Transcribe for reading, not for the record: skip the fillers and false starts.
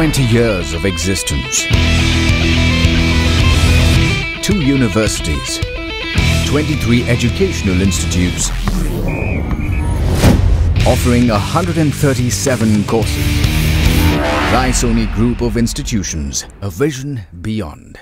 20 years of existence, 2 universities, 23 educational institutes, offering 137 courses. Raisoni Group of Institutions, a vision beyond.